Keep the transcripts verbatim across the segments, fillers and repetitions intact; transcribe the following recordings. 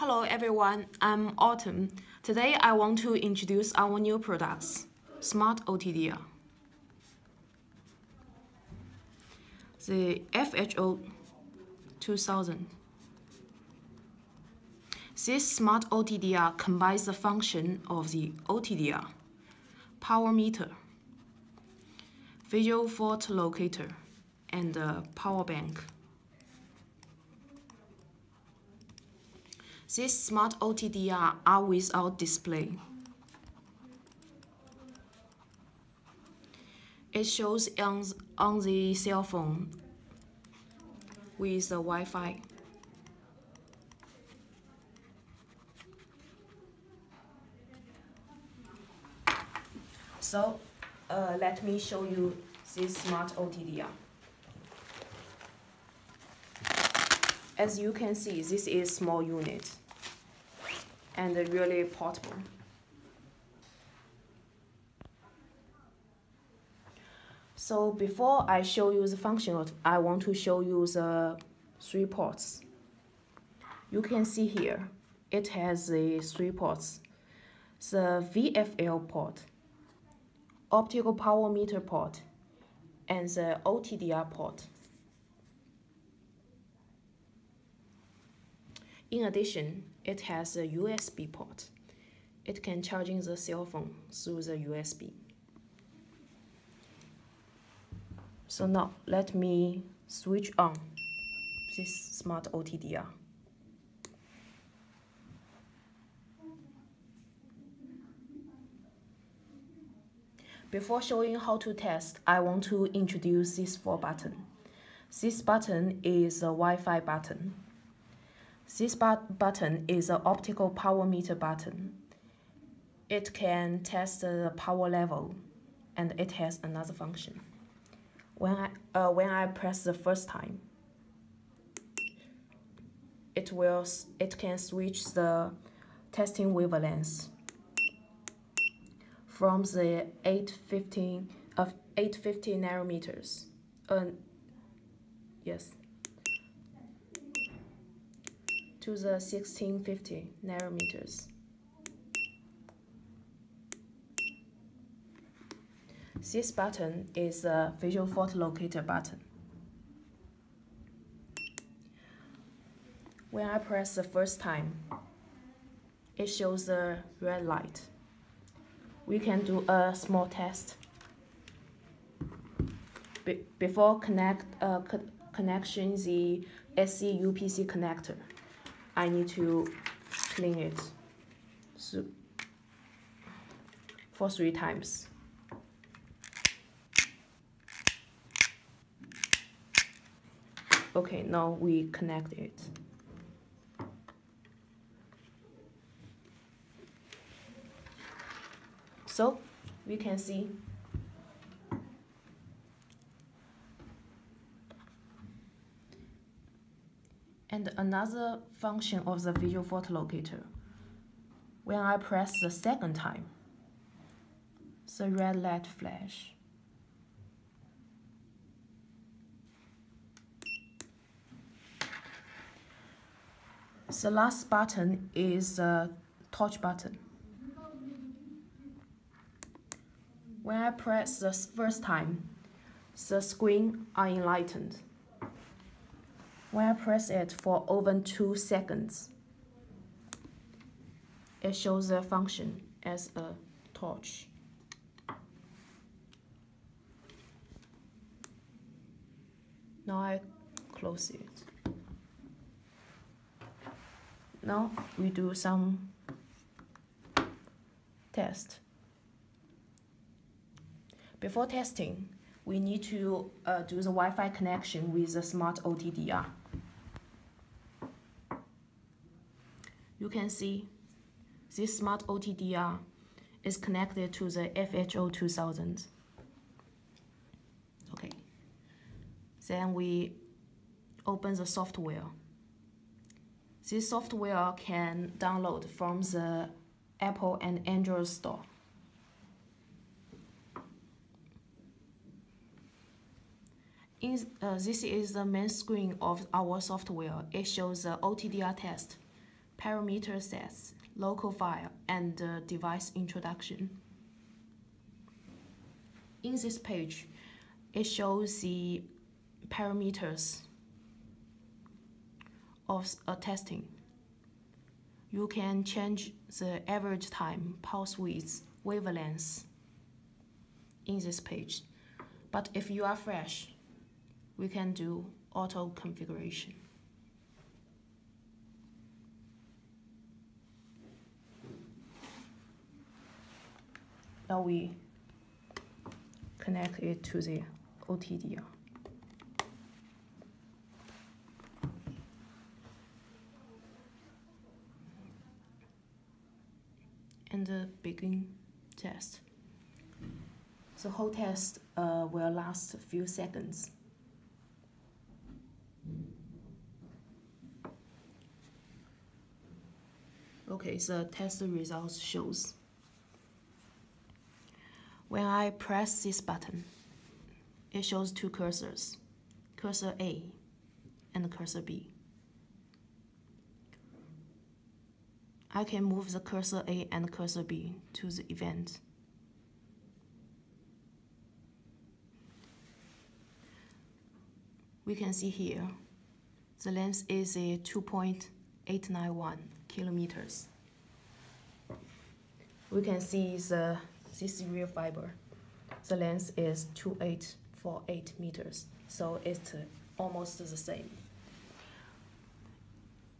Hello everyone, I'm Autumn. Today I want to introduce our new products, Smart O T D R. The F H O two thousand. This Smart O T D R combines the function of the O T D R, power meter, visual fault locator, and a power bank. These smart O T D R are without display. It shows on, on the cell phone with the Wi-Fi. So uh, let me show you this smart O T D R. As you can see, this is small unit and really portable. So before I show you the function, I want to show you the three ports. You can see here, it has the three ports. The V F L port, optical power meter port, and the O T D R port. In addition, it has a U S B port. It can charge the cell phone through the U S B. So now, let me switch on this smart O T D R. Before showing how to test, I want to introduce this four button. This button is a Wi-Fi button. This but button is an optical power meter button. It can test the power level, and it has another function. When I, uh, when I press the first time, it, will, it can switch the testing wavelength from the eight fifty nanometers. Uh, yes. To the sixteen fifty nanometers. This button is a visual fault locator button. When I press the first time, it shows the red light. We can do a small test. Be before connect uh, co connection the S C U P C connector. I need to clean it so for three times. Okay, now we connect it. So we can see and another function of the visual fault locator. When I press the second time, the red light flash. The last button is the touch button. When I press the first time, the screen are enlightened. When I press it for over two seconds, it shows the function as a torch. Now I close it. Now we do some test. Before testing, we need to uh, do the Wi-Fi connection with the smart O T D R. You can see this smart O T D R is connected to the F H O two thousand. Okay. Then we open the software. This software can download from the Apple and Android store. In, uh, this is the main screen of our software. It shows the O T D R test parameter sets, local file, and uh, device introduction. In this page, it shows the parameters of a testing. You can change the average time, pulse width, wavelength in this page. But if you are fresh, we can do auto configuration. Now we connect it to the O T D R. And uh, begin test. The whole test uh, will last a few seconds. Okay, the test results shows. When I press this button, it shows two cursors, cursor A and cursor B. I can move the cursor A and cursor B to the event. We can see here, the length is a two point eight nine one kilometers. We can see the This real fiber, the length is two eight four eight meters, so it's almost the same.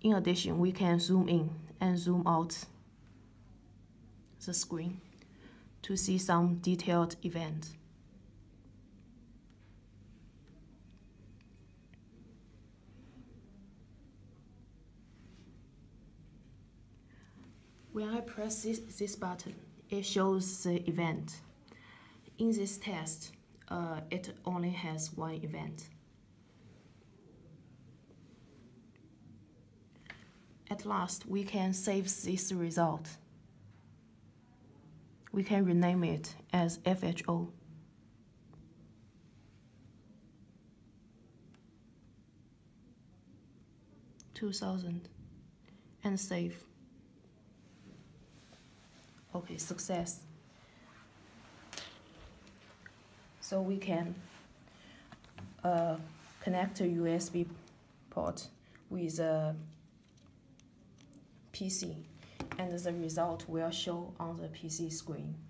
In addition, we can zoom in and zoom out the screen to see some detailed event. When I press this, this button, it shows the event. In this test, uh, it only has one event. At last, we can save this result. We can rename it as F H O. two thousand and save. Okay, success. So we can uh, connect a U S B port with a P C, and the result will show on the P C screen.